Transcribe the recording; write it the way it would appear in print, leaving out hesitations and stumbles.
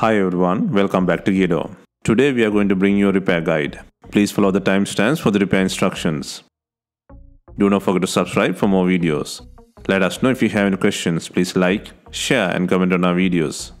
Hi everyone, welcome back to Ghetto. Today we are going to bring you a repair guide. Please follow the timestamps for the repair instructions. Do not forget to subscribe for more videos. Let us know if you have any questions. Please like, share and comment on our videos.